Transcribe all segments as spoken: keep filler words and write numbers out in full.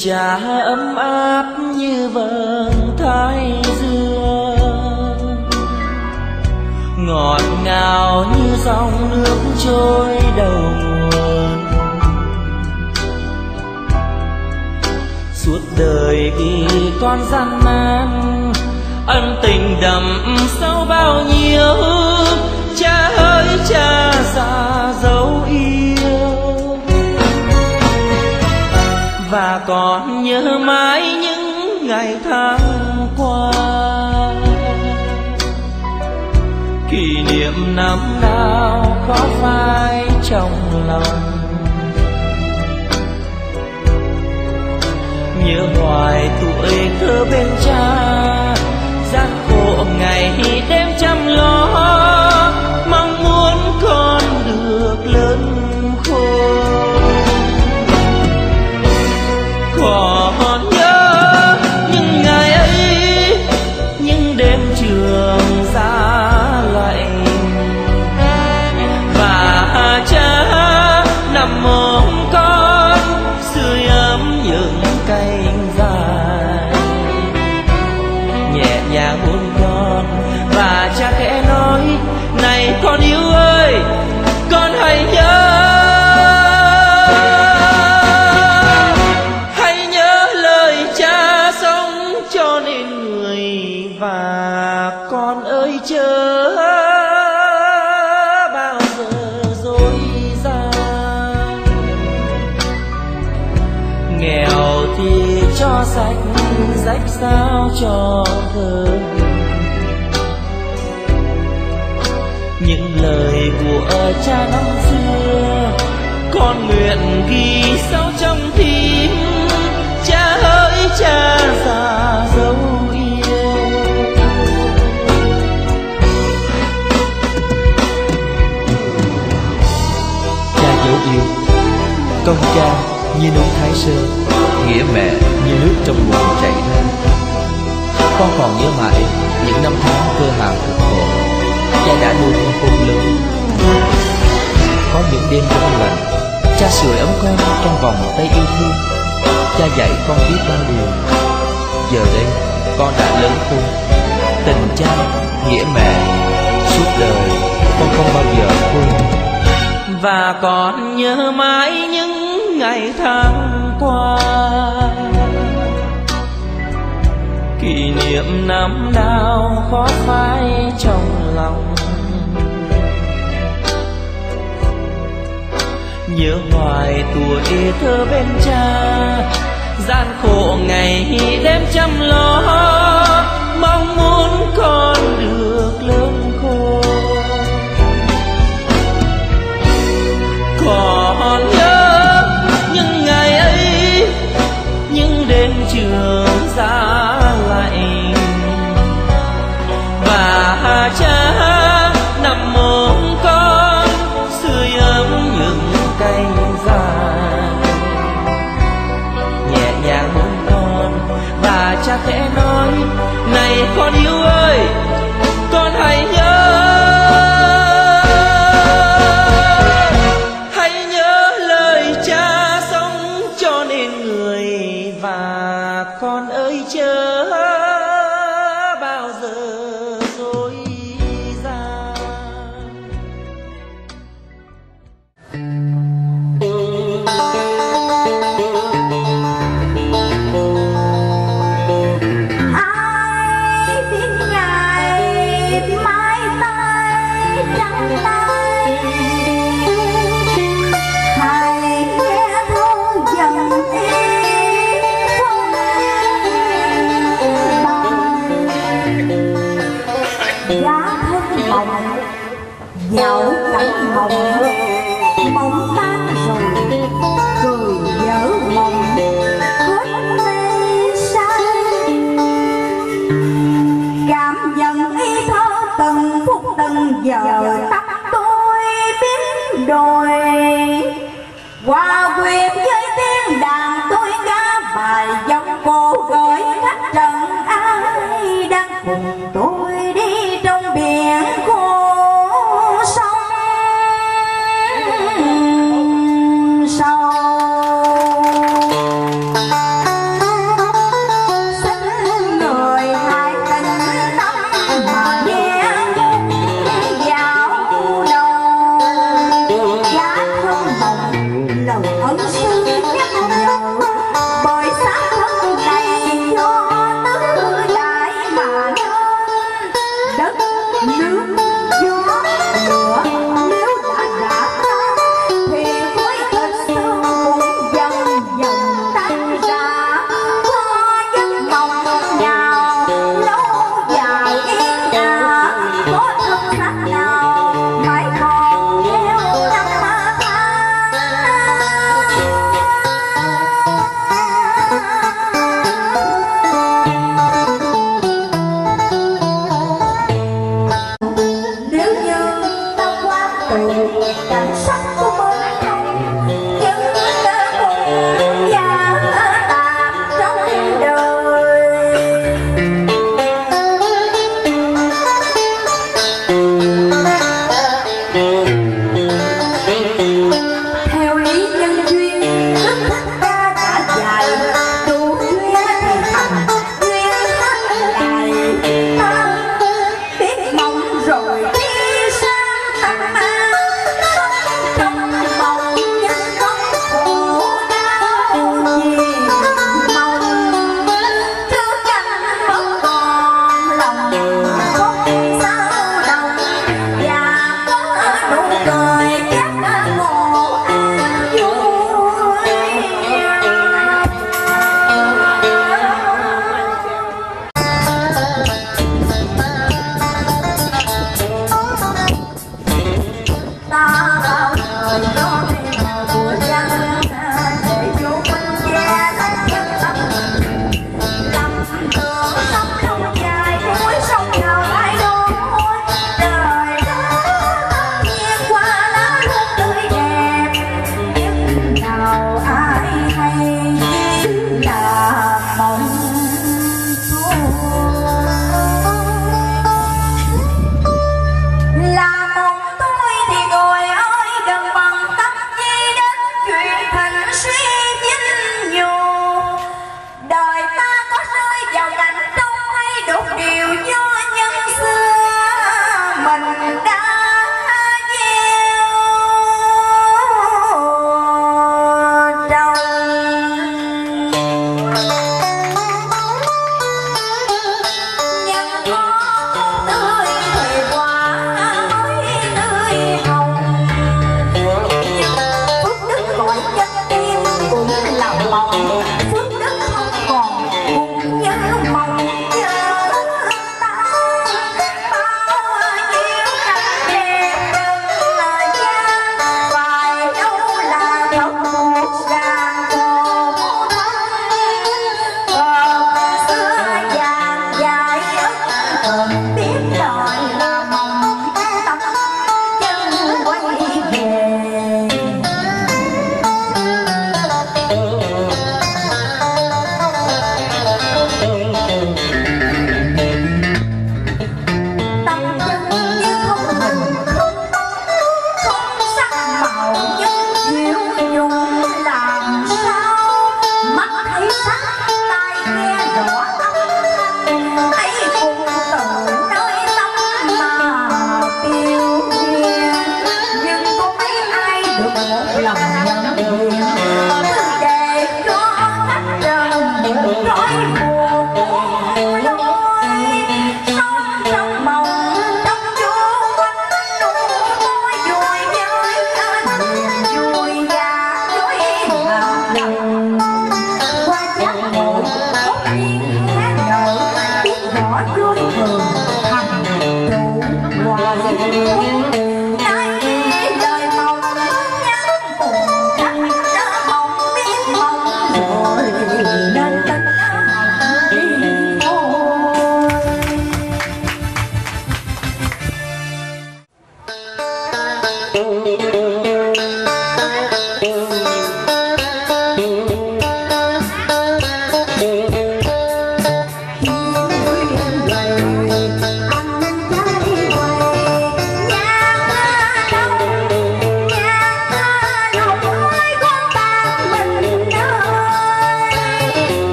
tình cha ấm áp như vầng thái dương, ngọt ngào như dòng nước trôi đầu nguồn. Suốt đời vì con gian nan, ân tình đậm sâu bao nhiêu. Cha ơi cha già dấu yêu, và còn nhớ mãi những ngày tháng qua. Kỷ niệm năm nào khó phai trong lòng, nhớ hoài tuổi thơ bên cha. Gian khổ ngày đêm chăm lo, mong muốn con được lớn khôn. Còn nhớ những ngày ấy, những đêm trường giá lạnh, và cha nằm ôm con sưởi ấm những cành dài. Nhẹ nhàng hôn con và cha khẽ nói: này con yêu ơi, con hãy nhớ, hãy nhớ lời cha sống cho nên người. Và con ơi chớ bao giờ dối gian, nghèo thì cho sạch rách sao cho thơm. Những lời của cha năm xưa con nguyện ghi sâu trong tim. Cha ơi cha già dấu yêu. Cha dấu yêu, con cha như núi Thái Sơn, nghĩa mẹ như nước trong nguồn chảy ra. Con còn nhớ mãi những năm tháng cơ hàn cực khổ cha đã nuôi con khôn lớn. Có những đêm trong lành, cha sưởi ấm con trong vòng tay yêu thương. Cha dạy con biết bao điều. Giờ đây con đã lớn khôn, tình cha nghĩa mẹ suốt đời con không bao giờ quên. Và con nhớ mãi những ngày tháng qua, kỷ niệm năm nào khó phai trong lòng. Nhớ hoài tuổi thơ bên cha, gian khổ ngày đêm chăm lo, mong muốn con được lớn khôn. Còn trường giá lạnh, và cha nằm ôm con sưởi ấm những cành dài. Nhẹ nhàng hôn con và cha khẽ nói: này con yêu ơi, con hãy nhớ, hãy nhớ lời cha sống cho nên người. Và con ơi chớ bao giờ dối gian. Ai biết ngày mãi tay trắng tay. Dạo cảnh mộng mộng tan rồi, cười dở mộng hết mê say. Cảm nhận ý thơ từng phút từng giờ, tóc tôi biến đổi. Hòa quyện với tiếng đàn tôi ca bài giọng cô gửi khách trần ai đang cùng tôi đi trong biển khô. Châu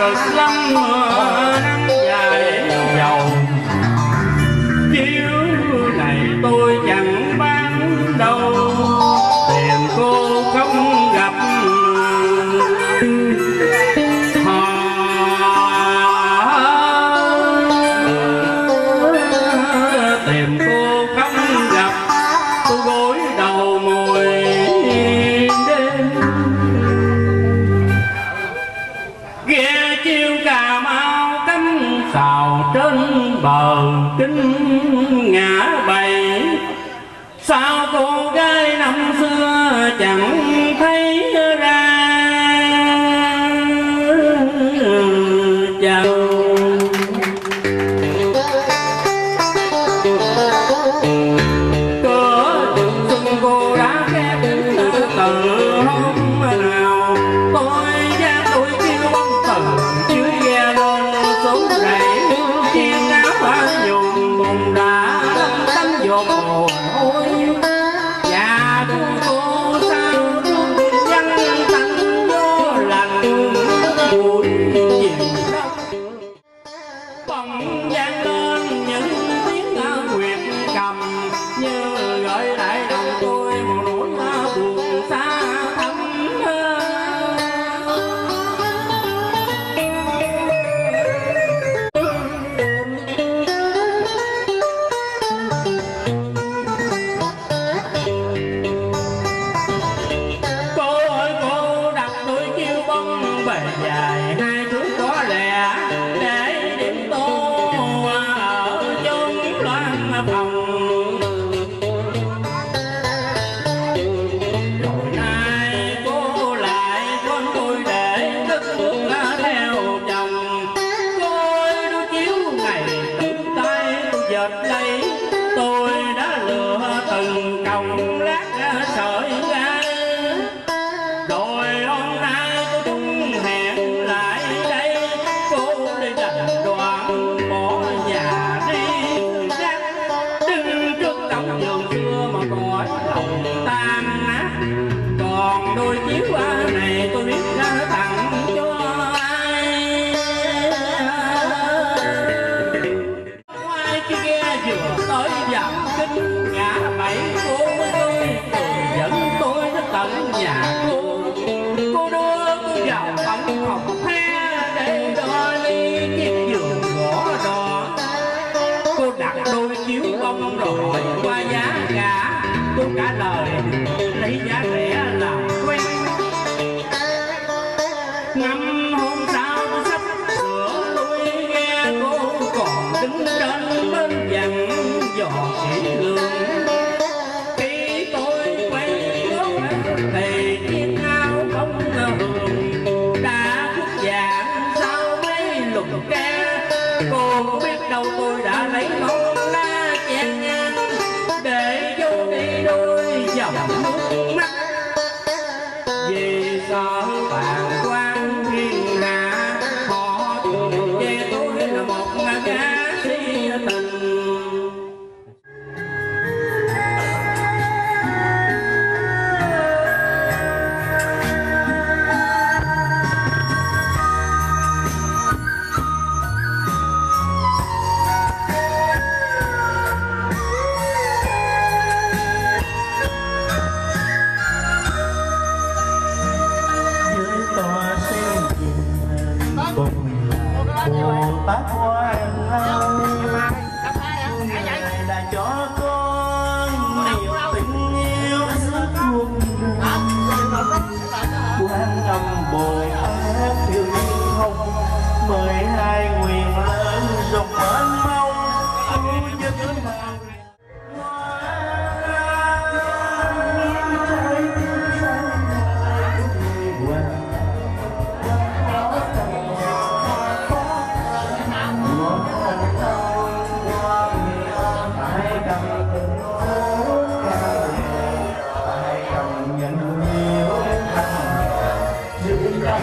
cực lắm mưa nắng dài dầu. Chiếu này tôi chẳng bán đâu, tiền cô không gặp họ, tiền cô không gặp tôi gối đầu mùi đêm. Ghe chiêu Cà Mau cánh xào trên bờ kính ngã bầy. Sao cô gái năm xưa chẳng thấy ra chào. Cửa trường xuân cô đã khép từ hôm nào, tôi ra tôi kêu bóng tần dưới ghe lên xuống rẫy. Chiên áo hoa dùng bùng đá tắm dột hồ hôi. Và đôi cô sao đôi dân tặng vô lành buồn gì bỗng gian lên những tiếng nguyệt cầm như gợi lại lòng tôi một nỗi buồn xa thắm. Cô ơi cô đặt tôi kêu bông bề dài hai thước có lẽ để điểm tô ở chốn loan phòng. Rồi nay cô lại con tôi để tức bước theo chồng. Tôi đối chiếu ngày từng tay tôi dệt lấy, tôi đã lựa từng còng lát sợi ra. Rồi hôm nay tôi cũng hẹn lại đây, cô đi đành đoàn bỏ nhà đi chắc. Đứng trước cổng giường xưa mà cõi lòng tan nát. Còn đôi chiếu này tôi biết đã tặng cho ai. Ngoài chiếc ghe vừa tới dặm kính ngã bảy, cô với tôi tự dẫn tôi đến tận nhà cô. Cô đưa tôi vào phòng học the để đo ly chiếc giường gỗ đỏ. Cô đặt đôi chiếu bông rồi hỏi qua giá cả, cô trả lời lấy giá rẻ làm quen. Năm hôm sau tôi sắp sửa tôi nghe cô còn đứng trên bên dặn dò kỹ lưỡng. Khi tôi quay bước thì chiếc áo không hường đã khuất dạng sau mấy lục ca. Cô có biết đâu tôi đã lấy ngón lá chén ngang để vô đi đôi dòng nước mắt. Vì sợ bạn quan thiên hạ họ thường chê tôi là một gã si tình. Dưới tòa sen nhìn cùng Bồ Tát Quan Âm đã cho con nhiều tình yêu rất muôn đời. Quan Âm Bồ Tát thương yêu không mười hai nguyện lớn rộng mênh mông cứu dân nào. Hãy subscribe cho kênh Ghiền Mì Gõ để không bỏ lỡ những video hấp dẫn.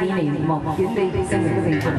Kỷ niệm một chuyến đi xem những cái việc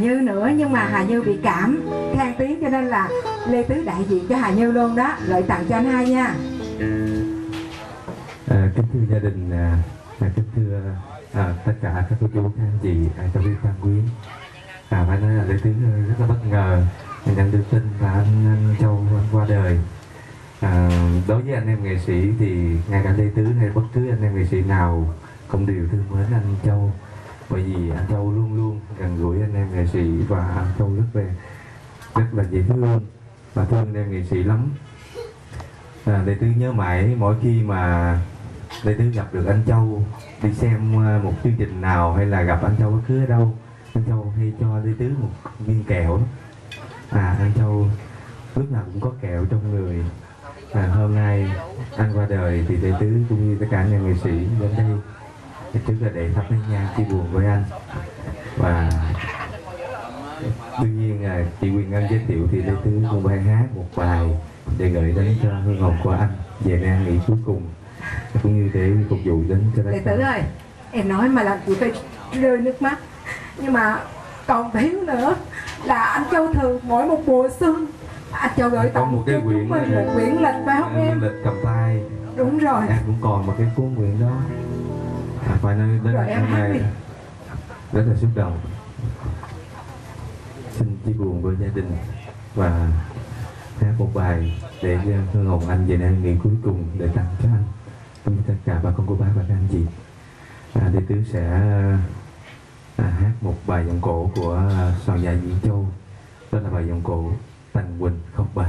Như nữa, nhưng mà Hà Như bị cảm than tiếng cho nên là Lê Tứ đại diện cho Hà Như luôn đó, gửi tặng cho anh hai nha. À, kính thưa gia đình, à, kính thưa à, tất cả các cô chú các anh chị à, trong viên Phan Quyến, à, phải nói là Lê Tứ rất là bất ngờ nhận được tin là anh, anh Châu anh qua đời. À, đối với anh em nghệ sĩ thì ngay cả Lê Tứ hay bất cứ anh em nghệ sĩ nào cũng đều thương mến anh Châu. Bởi vì anh Châu luôn luôn gần gũi anh em nghệ sĩ và anh Châu rất là, rất là dễ thương và thương anh em nghệ sĩ lắm. À, Đệ Tứ nhớ mãi mỗi khi mà Đệ Tứ gặp được anh Châu đi xem một chương trình nào hay là gặp anh Châu bất cứ ở đâu, anh Châu hay cho Đệ Tứ một viên kẹo. À, anh Châu lúc nào cũng có kẹo trong người. À, hôm nay anh qua đời thì Đệ Tứ cũng như tất cả anh em nghệ sĩ đến đây tức là để thắp nén nhang chia buồn với anh. Và đương nhiên là chị Quyền Anh giới thiệu thì Lê Tứ cũng bài hát một bài để gửi đến cho hương hồn của anh về đang nghỉ cuối cùng, cũng như để phục vụ đến cho Lê Tứ ơi. Em nói mà làm chị phải rơi nước mắt, nhưng mà còn thiếu nữa là anh Châu thường mỗi một mùa xuân anh Châu gửi tặng một cái quyển một quyển lịch phải không em, lịch cầm tay. Đúng rồi, em cũng còn một cái cuốn quyển đó. À, phải nói đến hôm nay rất là xúc động. Xin chia buồn với gia đình và hát một bài để hương hồn anh về đang nghỉ cuối cùng để tặng cho anh cùng tất cả bà con cô bác và các anh chị. À, Đệ Tứ sẽ à, hát một bài giọng cổ của soạn giả Diễm Châu, đó là bài giọng cổ Tăng Quỳnh Khóc Ba.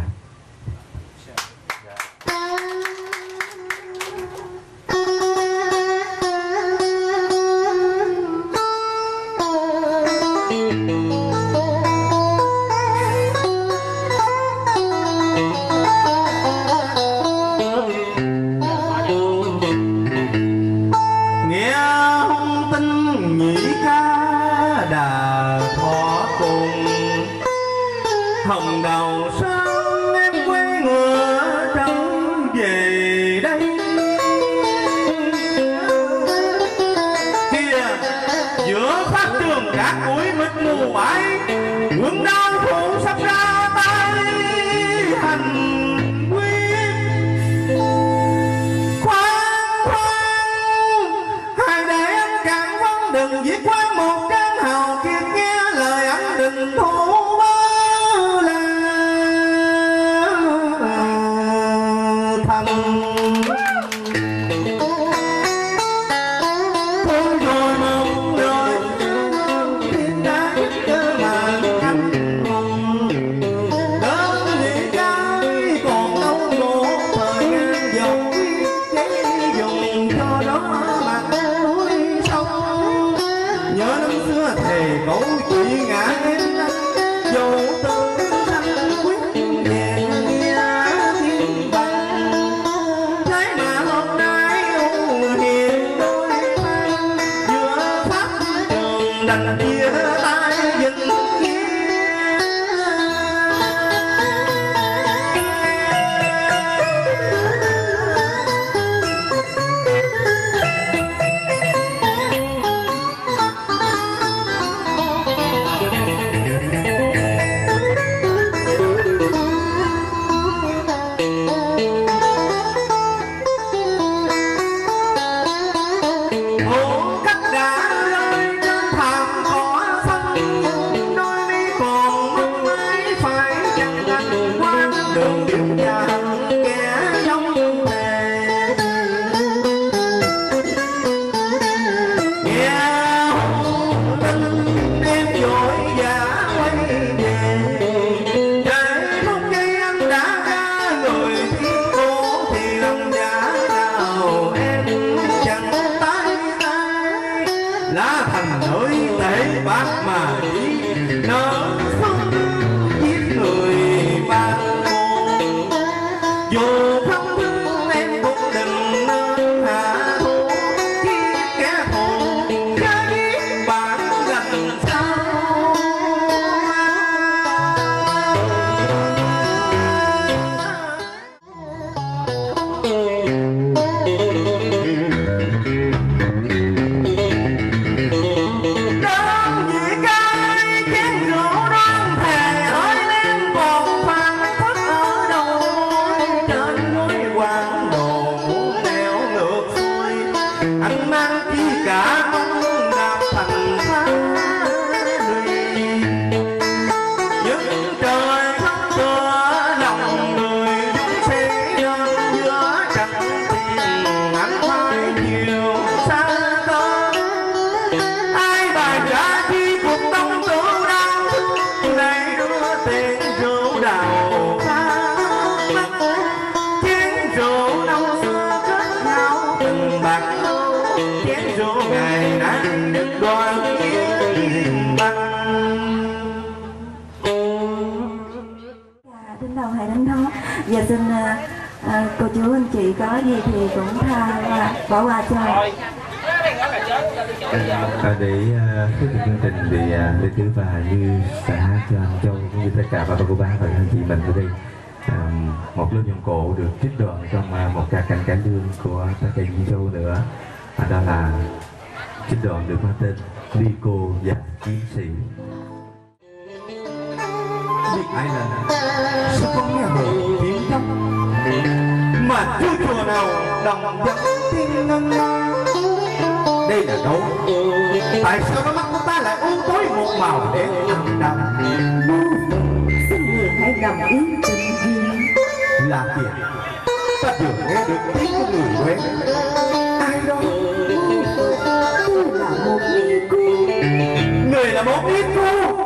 Hãy subscribe Để tiếp tục chương trình thì Lê Tứ và Hà Như xã cho Châu cũng như tất cả bà con cô bác và anh chị mình ở đây à, một lớp dụng cụ được trích đoạn trong một ca cảnh cải lương của tác giả Diễm Châu nữa à, đó là trích đoạn được mang tên Đi Cô và Chiến Sĩ. Biết ai là sẽ không nghe được tiếng khóc mà chưa chùa nào đồng giấc thiên ngân. Đây là đâu? Tại sao nó mắt của ta lại u tối một màu để ăn đau? Xin người hãy đồng ý tình duyên. Là kìa, ta vừa nghe được tiếng của người quen. Ai đó? Tôi là một y cô. Người là một y cô.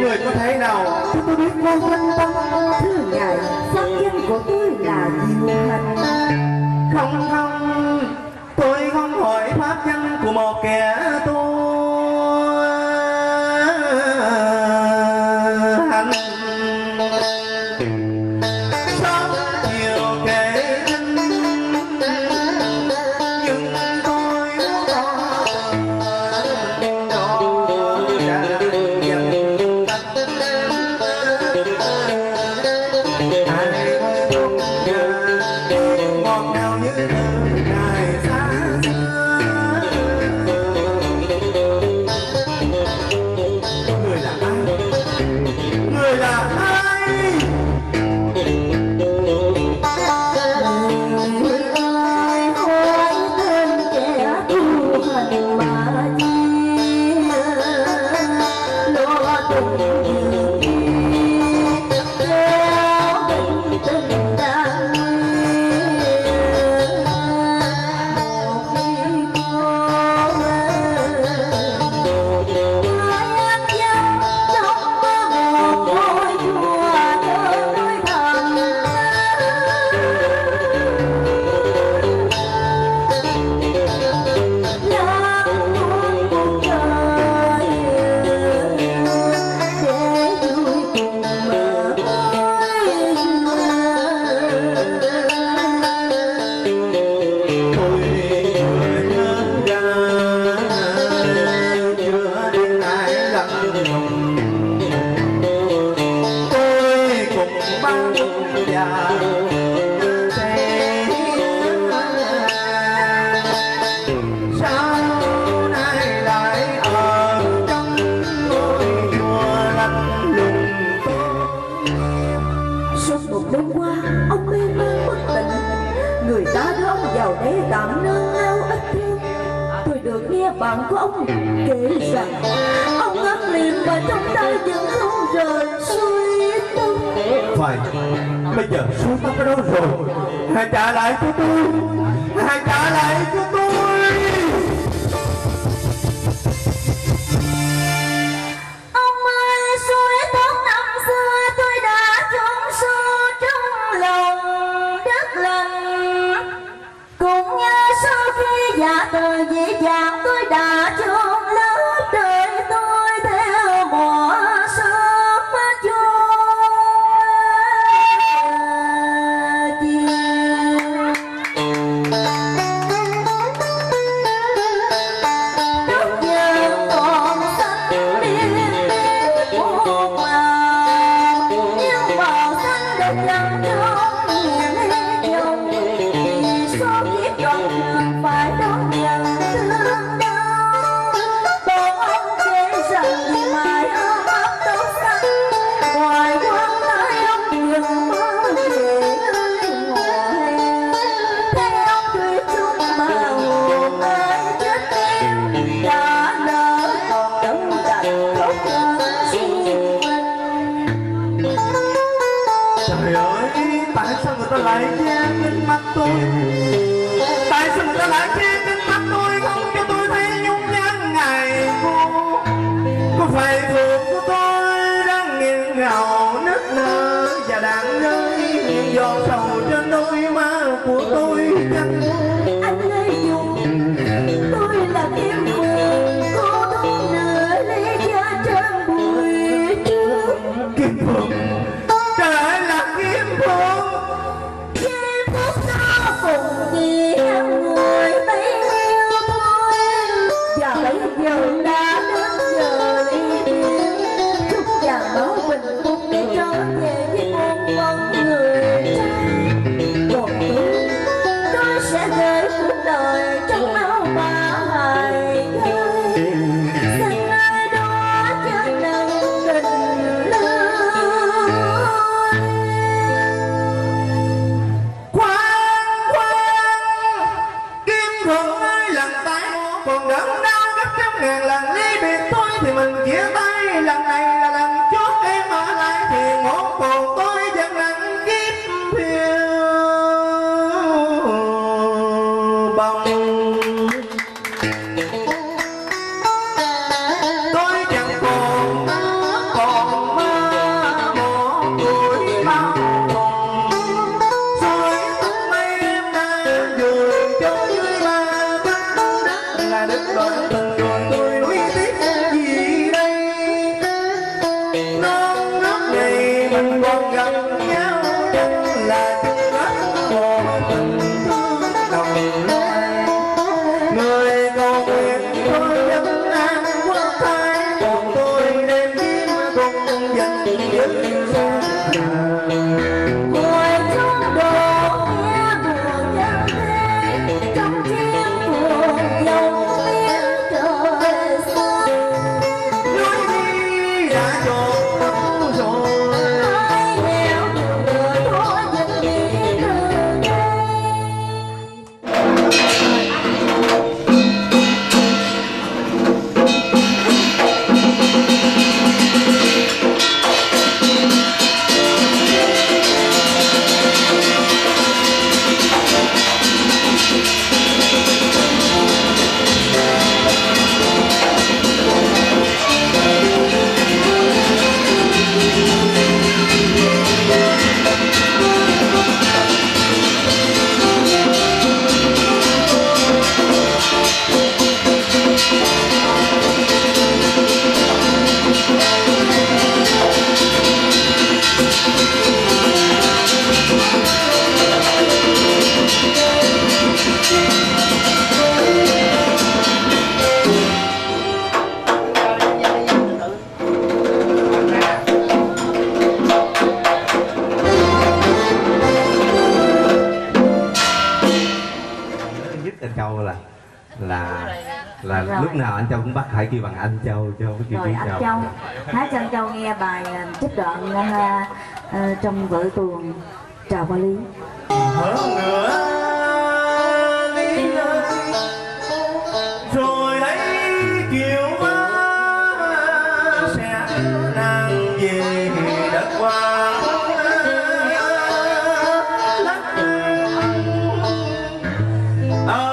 Người có thể nào cho tôi biết cô thân tâm? Thưa ngài, sắc danh của tôi là Diệu Hành. Không không. Tôi không hỏi pháp danh của một kẻ tu hành. Sớm chiều kể tin, nhưng tôi muốn có tình tôi đã nhận tình. Ai không nhớ ngọt ngào như lại che nước mắt tôi? Tại sao người ta lại che nước mắt tôi, không cho tôi thấy nhung nhớ ngày cô? Có phải ruột của tôi đang nghiêng ngào nức nở và đang rơi những giọt sầu trên đôi má của tôi chăng? Anh ơi Dũng, tôi là em cô, cô đón nở lấy cha trang buổi trước. Kim Phượng, bằng anh Châu, Châu rồi anh Châu. Châu hát cho anh Châu nghe bài trích đoạn uh, uh, trong vở tuồng Trà Hoa Lý. Hơn nữa Lý ơi, rồi đấy chiều má sẽ nàng về đất qua à, yeah,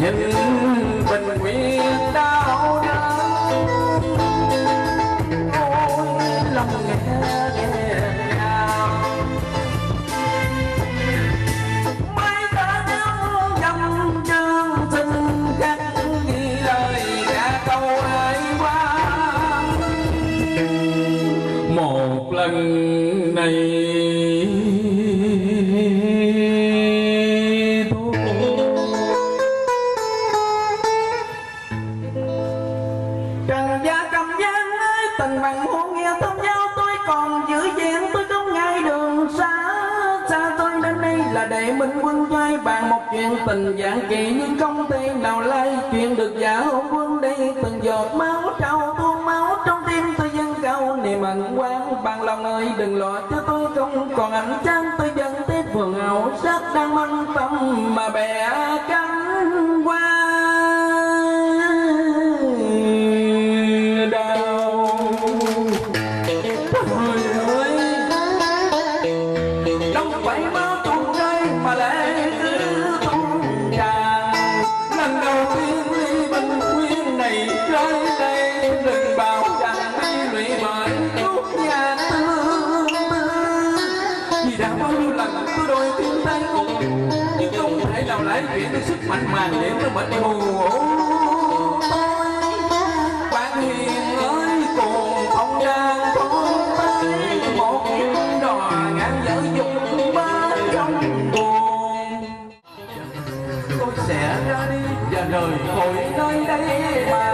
những bình nguyên đau đớn. Ôi lòng nghe nghe nào mấy ta nhau nhầm chân tình khắc ghi lời cả câu ấy qua một lần này. Chuyện tình dạng kỳ nhưng không thể nào lay chuyện được giả hôn quân đi từng giọt máu trao tuôn máu trong tim tôi dâng cao niềm hạnh quang bằng lòng ơi đừng lo cho tôi không còn ảnh trắng tôi dâng tới vườn ảo sắc đang mong tâm mà bẻ cánh qua đau ôi ơi đâu phải máu tuôn rơi mà lẽ cái sức mạnh mà để nó bệnh hù tôi bạn hiền ơi cùng ông đang con tay một những đò ngàn dở dùng bên trong buồn tôi sẽ ra đi và rời khỏi nơi đây mà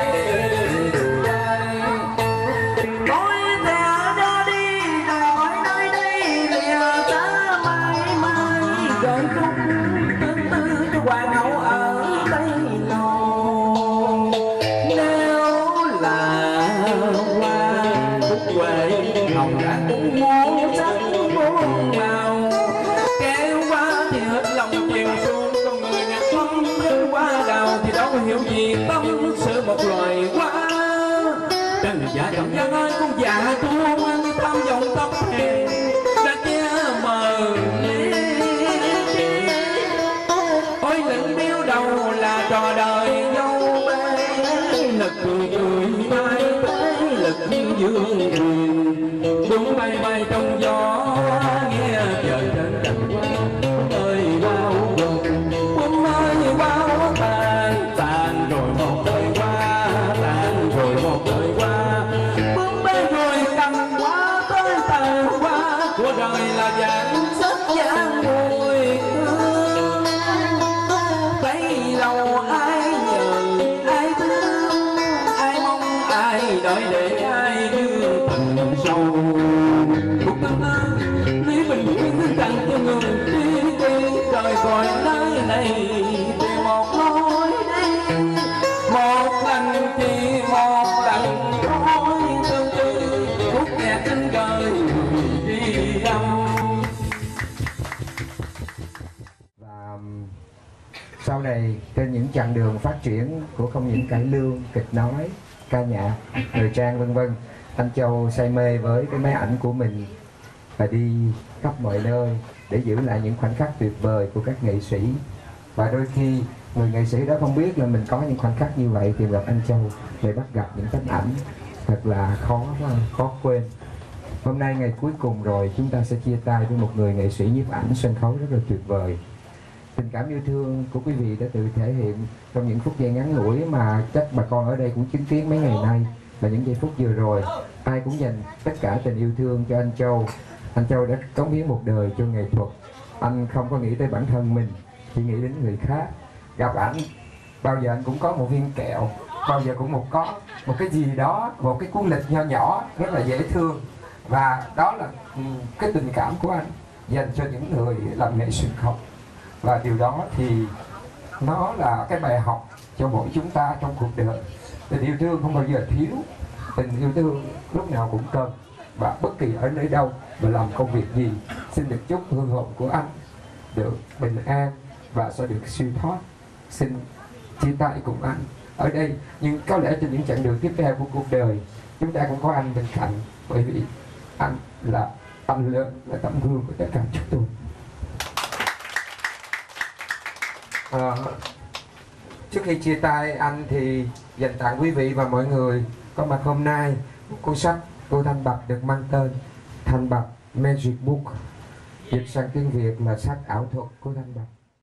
sau này trên những chặng đường phát triển của không những cải lương, kịch nói, ca nhạc, thời trang vân vân, anh Châu say mê với cái máy ảnh của mình và đi khắp mọi nơi để giữ lại những khoảnh khắc tuyệt vời của các nghệ sĩ. Và đôi khi người nghệ sĩ đó không biết là mình có những khoảnh khắc như vậy thì gặp anh Châu để bắt gặp những tấm ảnh thật là khó khó quên. Hôm nay ngày cuối cùng rồi, chúng ta sẽ chia tay với một người nghệ sĩ nhiếp ảnh sân khấu rất là tuyệt vời. Tình cảm yêu thương của quý vị đã tự thể hiện trong những phút giây ngắn ngủi mà chắc bà con ở đây cũng chứng kiến mấy ngày nay, và những giây phút vừa rồi ai cũng dành tất cả tình yêu thương cho anh Châu. Anh Châu đã cống hiến một đời cho nghệ thuật. Anh không có nghĩ tới bản thân mình, chỉ nghĩ đến người khác. Gặp ảnh bao giờ anh cũng có một viên kẹo, bao giờ cũng một có một cái gì đó, một cái cuốn lịch nho nhỏ rất là dễ thương. Và đó là cái tình cảm của anh dành cho những người làm nghệ sân khấu. Và điều đó thì nó là cái bài học cho mỗi chúng ta trong cuộc đời. Tình yêu thương không bao giờ thiếu, tình yêu thương lúc nào cũng cần, và bất kỳ ở nơi đâu và làm công việc gì. Xin được chúc hương hồn của anh được bình an và sẽ được siêu thoát. Xin chia tay cùng anh ở đây, nhưng có lẽ trên những chặng đường tiếp theo của cuộc đời chúng ta cũng có anh bên cạnh, bởi vì anh là anh lớn, là tấm gương của tất cả chúng tôi. À, Trước khi chia tay anh thì dành tặng quý vị và mọi người có mặt hôm nay một cuốn sách của Thanh Bạch được mang tên Thanh Bạch Magic Book, dịch sang tiếng Việt là sách ảo thuật của Thanh Bạch.